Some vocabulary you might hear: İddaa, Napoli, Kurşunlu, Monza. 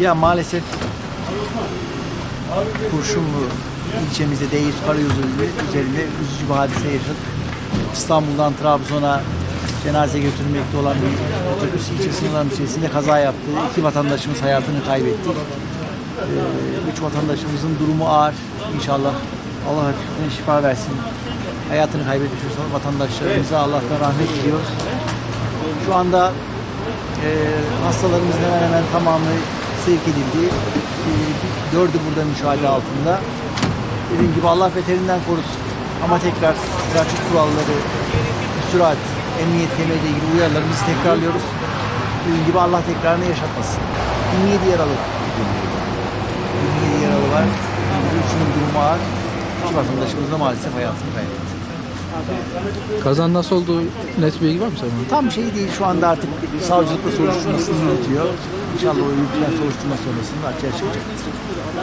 Ya maalesef Kurşunlu ilçemizde Deyit Karayolu üzerinde üzücü bir hadise yaşadık. İstanbul'dan Trabzon'a cenaze götürmekte olan bir otobüs ilçe sınırları içerisinde kaza yaptı. 2 vatandaşımız hayatını kaybetti. 3 vatandaşımızın durumu ağır. İnşallah Allah hafiften şifa versin. Hayatını kaybetmiş olan vatandaşlarımıza Allah'tan rahmet diliyoruz. Şu anda hastalarımızın hemen hemen tamamı sevk edildi. 4'ü burada müşahede altında. Dediğim gibi Allah beterinden korusun. Ama tekrar trafik kuralları, sürat, emniyet kemeriyle ilgili uyarılarımızı tekrarlıyoruz. Dediğim gibi Allah tekrarını yaşatmasın. 27 yaralı. 27 yaralı var. 3'ünün durumu ağır. 2 vatandaşımız da maalesef hayatını kaybetti. Kazan nasıl oldu? Net bilgi var mı sana? Tam şey değil. Şu anda artık savcılıkla soruşturmasını yürütüyor. İnşallah o yürütülen soruşturma sonrasında açığa çıkacaktır.